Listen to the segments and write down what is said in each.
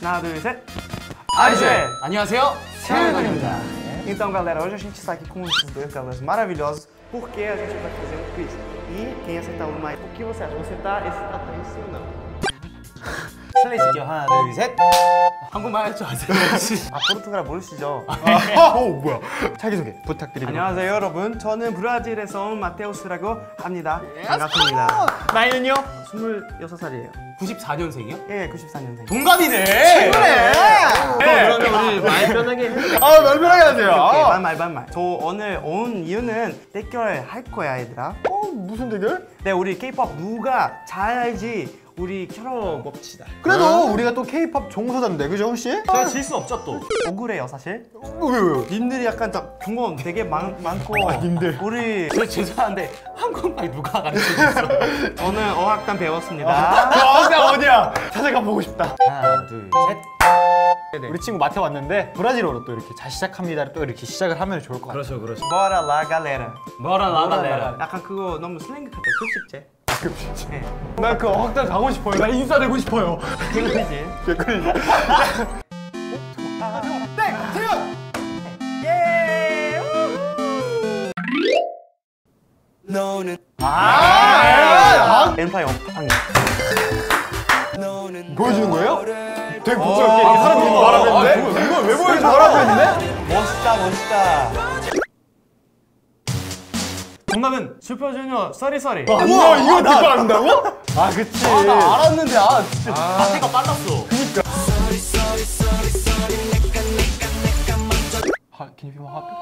하나, 둘, 셋. 아이들! 안녕하세요. 세븐틴입니다. Então, galera, hoje a gente está aqui com esses dois galas maravilhosos, porque a gente vai fazer um quiz. E quem acertar o mais, o que você acha? Você tá excitado pra isso ou não? 플레이시켜 하나 둘 셋. 한국말 할 줄 아세요? 아 포르투갈 모르시죠? 오 뭐야? 자기소개 부탁드립니다. 안녕하세요 여러분. 저는 브라질에서 온 마테우스라고 합니다. 반갑습니다. 나이는요? 26살이에요. 94년생이요? 예, 94년생. 동갑이네. 친구네. 그러면 오늘 말 편하게 해주세요. 아, 말 편하게 하세요. 말. 저 오늘 온 이유는 대결 할 거야 얘들아. 어 무슨 대결? 네 우리 K-pop 누가 잘 알지. 우리 캐럿 봅시다. 그래도 우리가 또 K-POP 종사자인데 그죠 혹시? 제가 질 수 없죠 또. 억울해요 사실. 왜요? 님들이 약간 딱 경험 되게 많고. 아, 님들. 우리 저 죄송한데 한국말 누가 가르쳐줬어? 저는 어학단 배웠습니다. 어학단 어디야? 찾아가 보고 싶다. 하나 둘 셋. 네네. 우리 친구 마테 왔는데 브라질어로 또 이렇게 잘 시작합니다를 또 이렇게 시작을 하면 좋을 것 같아요. 그렇죠, 그렇죠. 뭐라 라갈레라. 뭐라 라갈레라. 약간 그거 너무 슬랭 같아. 급식제. 급식제. 네. 나 그거 어학당 가고 싶어요. 나 인싸 되고 싶어요. 개꿀이지. 개꿀이지. 땡! 세윤! 예! 너는 엠파이어 황. 보여주는 거예요? 되게 부끄럽게 이렇게 사람들이 말하는데? 이걸 왜 보여줘? 말하는데? 멋있다 멋있다. 정답은 슈퍼주니어 써리써리. 우와 이거 듣고 안다고? 아 그치. 아 나 알았는데 아 진짜 자체가 빨랐어. 그니까 Can you be more happy?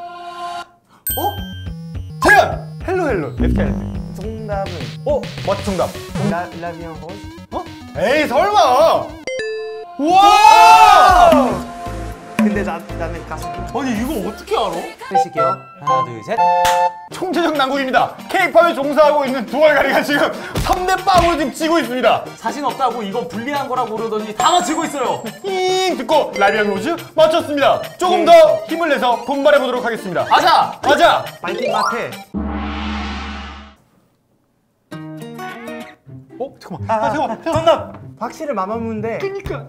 어? 재현! 헬로헬로 FTL 정답은 어? 맞지 정답 라비앙 호스? 어? 에이 설마! 우와! 근데 나는 가슴. 아니 이거 어떻게 알아? 드실게요. 하나 둘 셋. 총체적 난국입니다. K-POP에 종사하고 있는 두 알가리가 지금 3대 빵으로 지금 지고 있습니다. 자신 없다고 이거 불리한 거라고 그러더니 다 맞히고 있어요. 잉 듣고 라비앙 로즈 맞췄습니다. 조금 더 힘을 내서 분발해 보도록 하겠습니다. 아자! 아자! 파이팅 마테. 어? 잠깐만. 아 잠깐만. 정답! 확실히 마마무인데. 그니까.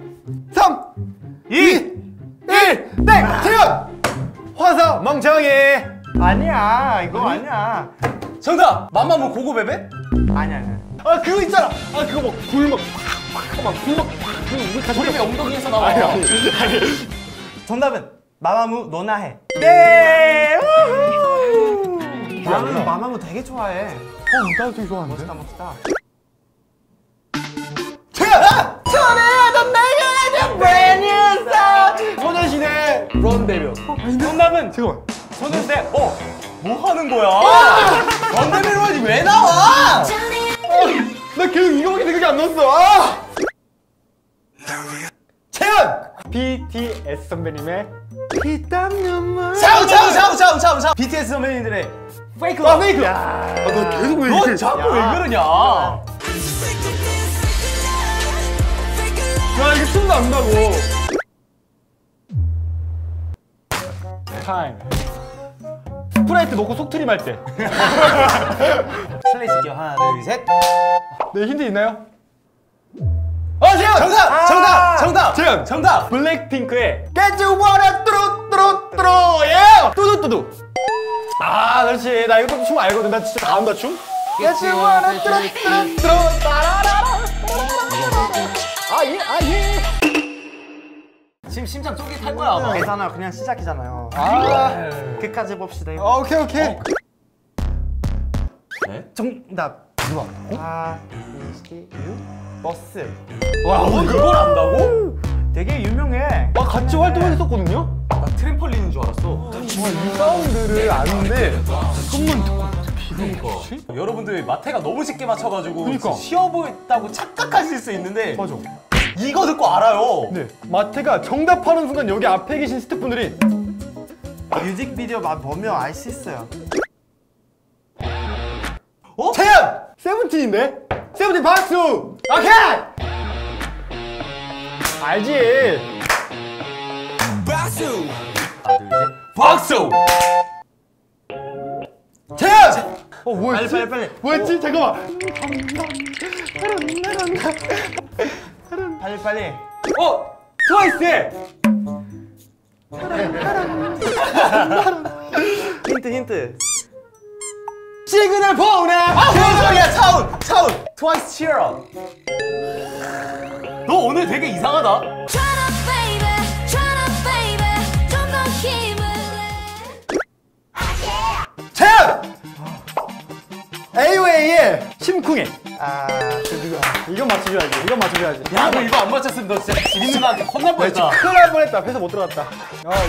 3, 2, 1, 땡! 태연! 화사 멍청해! 아니야, 이거 아니야. 정답! 마마무 고고베베? 아니야. 아, 그거 있잖아! 아, 그거 막 불 막 팍! 소리가 엉덩이에서 나와. 아니. 정답은 마마무 너나 해. 네! 우후! 나는 마마무 되게 좋아해. 어, 나도 되게 좋아하는데? 멋있다, 멋있다. 소녀시대 런데블럭. 정답은 잠깐만. 소녀시대 뭐 하는 거야? 런데블럭이 왜 나와? 나 계속 이거밖에 생각이 안 났어. 채연! BTS 선배님의 피땀 눈물. 샤우. BTS 선배님들의 페이크 러브. 페이크. 아, 너 계속 왜 이렇게? 너 자꾸 왜 그러냐? 야 이게 춤도 안 나고. 타임. 스프라이트 먹고 속트림 할 때. 슬레이시켜 하나 둘 셋. 네 힌트 있나요? 재현! 정답! 재현! 정답! 블랙핑크의 Get you wanna 뚜루뚜루뚜루 예! 뚜두뚜두. 아 그렇지 나 이거 춤 알거든. 나 진짜 다 안다 춤. Get you wanna 뚜루뚜루뚜루 따라라라. 아예 지금 심장 쫄깃할 거야 아마. 괜찮아요 그냥 시작이잖아요. 아 그까지 봅시다. 오케이 네? 정답 누가 안다고? 아 버스. 와 너 그걸 안다고? 되게 유명해. 와 같이 활동했었거든요? 나 트램펄린인 줄 알았어. 와 이 사운드를 아는데 한번 듣고 그러니까 여러분들이 마태가 너무 쉽게 맞춰가지고 그러니까. 쉬워 보였다고 착각하실 수 있는데 맞아. 이거 듣고 알아요. 네. 마태가 정답하는 순간 여기 앞에 계신 스태프분들이 뮤직비디오 보면 알 수 있어요. 어? 채연! 세븐틴인데? 세븐틴 박수! 오케이! 알지? 박수! 하나 둘 셋 박수! 채연! 뭐였지? 빨리. 뭐였지? 잠깐만. 빨리. 어? 트와이스의 힌트 시그널 보내. 아 무슨 소리야. 차운 트와이스 치어. 너 오늘 되게 이상하다. 채연! AOA의 심쿵해. 아, 누구야? 이건 맞춰줘야지. 이건 맞춰줘야지. 야, 너 이거 안 맞췄으면 너 진짜 지민 누나한테 혼날 뻔했다. 큰일 날 뻔했다. 회사 못 들어갔다.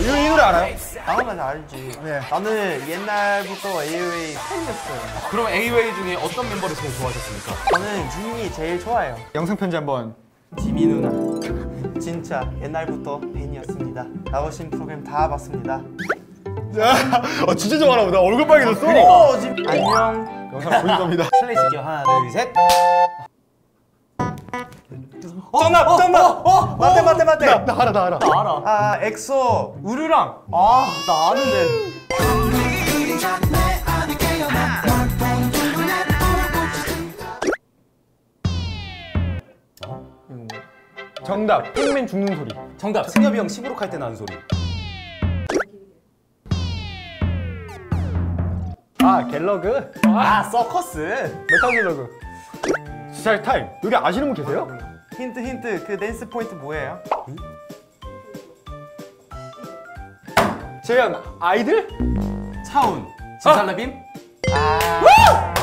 이 노래 알아요? 당연히 알지. 네. 나는 옛날부터 AOA 팬이었어요. 그럼 AOA 중에 어떤 멤버를 제일 좋아하셨습니까? 저는 지민이 제일 좋아해요. 영상 편지 한번. 지민 누나, 진짜 옛날부터 팬이었습니다. 나오신 프로그램 다 봤습니다. 야, 진짜 좋아하나 보다. 얼굴 빨개졌어. 그러니까. 안녕. 영상 보일 겁니다. 슬레이시게요. 하나, 둘, 셋. 정답! 정답! 맞대. 나 알아. 아, 엑소. 우르랑. 아, 나 아는데. 정답. 핑맨 죽는 소리. 정답. 승엽이 형 시부룩 할 때 나는 소리. 아, 갤러그? 아, 서커스! 메탈 갤러그. 스타일 타임! 여기 아시는 분 계세요? 힌트! 그 댄스 포인트 뭐예요? 재현, 아이들? 차운, 진살라빔? 아!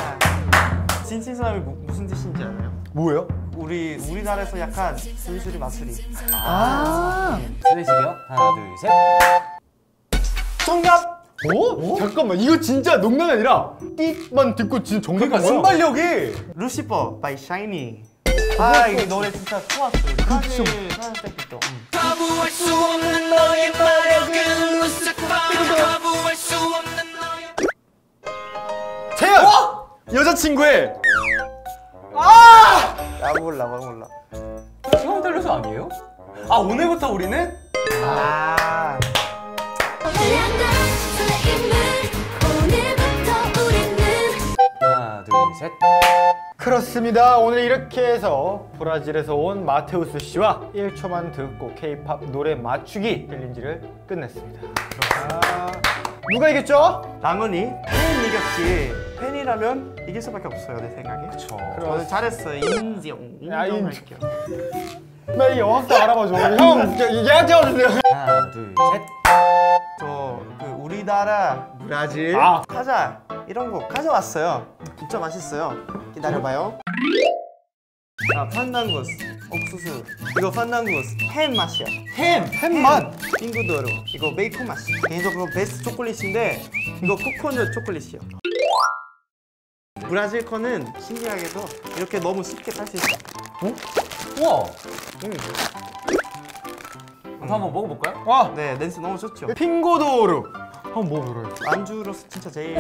진신사람이 무슨 뜻인지 알아요? 뭐예요? 우리나라에서 약간 술술이 마술이. 아! 슬래시기요? 하나, 둘, 셋! 정답! 오? 잠깐만, 이거 진짜 농담이 아니라 띡만 듣고 진짜 정답인 거야. 순발력이! 루시퍼 바이 샤이니. 아, 이 노래 진짜 좋았어. 그쵸. 거부할 수 없는 너의 마력은 거부할 수 없는 너의 재현! 어? 여자친구의 아! 몰라. 시간 달려서 아니에요? 아, 오늘부터 우리는? 아. 하나, 둘, 셋. 그렇습니다. 오늘 이렇게 해서 브라질에서 온 마테우스 씨와 1초만 듣고 K-POP 노래 맞추기 챌린지를 끝냈습니다. 아, 누가 이겼죠? 당연히 팬이 이겼지. 팬이라면 이길 수밖에 없어요, 내 생각에. 그쵸. 저는 잘했어요. 인정할게요. 나 이 영학도 알아봐줘. 형, 얘한테 와주세요. 하나, 둘, 셋. 저 그 우리나라 브라질 과자 이런 거 가져왔어요. 진짜 맛있어요. 기다려봐요. 아, 판단고스 옥수수. 이거 판단고스 햄 맛이야. 햄 맛. 핑고도르. 이거 베이컨 맛이야. 개인적으로 베스트 초콜릿인데 이거 코코넛 초콜릿이야. 브라질 거는 신기하게도 이렇게 너무 쉽게 탈 수 있어. 어? 우와. 한번 먹어볼까요? 와! 네, 냄새 너무 좋죠? 핑고도르! 한번 먹어보래요. 안주로서 진짜 제일...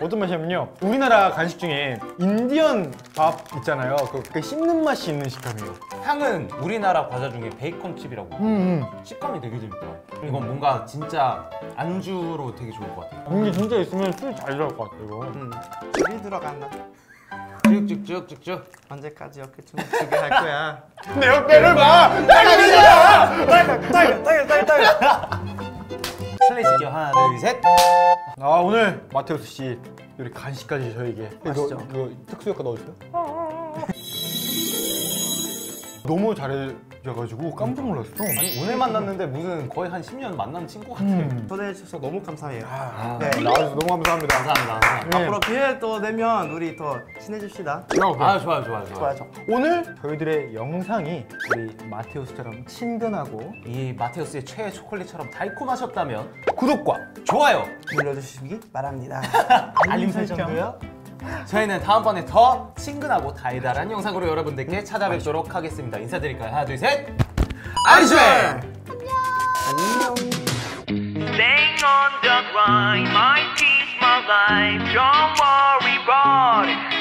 어떤 맛이냐면요, 우리나라 간식 중에 인디언 밥 있잖아요. 그 씹는 맛이 있는 식감이에요. 향은 우리나라 과자 중에 베이컨 칩이라고. 식감이 되게 재밌더라고요. 이건 뭔가 진짜 안주로 되게 좋을 것 같아요. 이게 진짜 있으면 술 잘 들어갈 것 같아요, 이거. 술 들어간다. 쭉쭉쭉쭉쭉. 언제까지 어깨 춤을 추게 할 거야? 내 어깨를 봐! 딸기야! 슬레이시게요. 하나, 둘, 셋! 아, 오늘 마테우스 씨 요리 간식까지 저에게. 맛있죠? 이거 특수 효과 넣어주세요. 너무 잘해줘가지고 깜짝 놀랐어. 아니, 오늘 만났는데 무슨 거의 한 10년 만난 친구 같아요. 초대해주셔서 너무 감사해요. 네, 나와주셔서 너무 감사합니다. 감사합니다. 네. 앞으로 기회 또 내면 우리 더 친해집시다. 아, 좋아요. 오늘 저희들의 영상이 우리 마테우스처럼 친근하고 이 마테우스의 최애 초콜릿처럼 달콤하셨다면 구독과 좋아요 눌러주시기 바랍니다. 알림 설정도요. 저희는 다음번에 더 친근하고 달달한 영상으로 여러분들께 찾아뵙도록 하겠습니다. 인사드릴까요? 하나, 둘, 셋! 아이들! 안녕! Staying on the grind, my peace, my life, don't worry about it.